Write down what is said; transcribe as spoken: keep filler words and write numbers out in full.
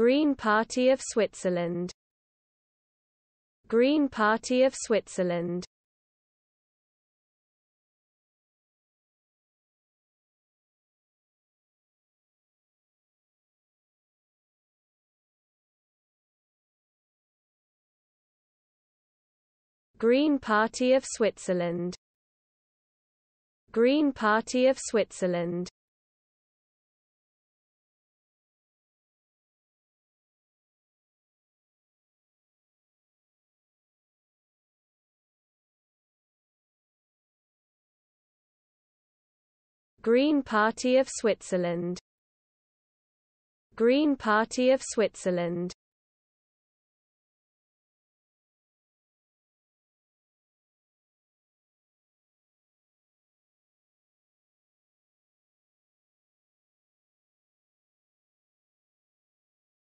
Green Party of Switzerland. Green Party of Switzerland. Green Party of Switzerland. Green Party of Switzerland. Green Party of Switzerland. Green Party of Switzerland.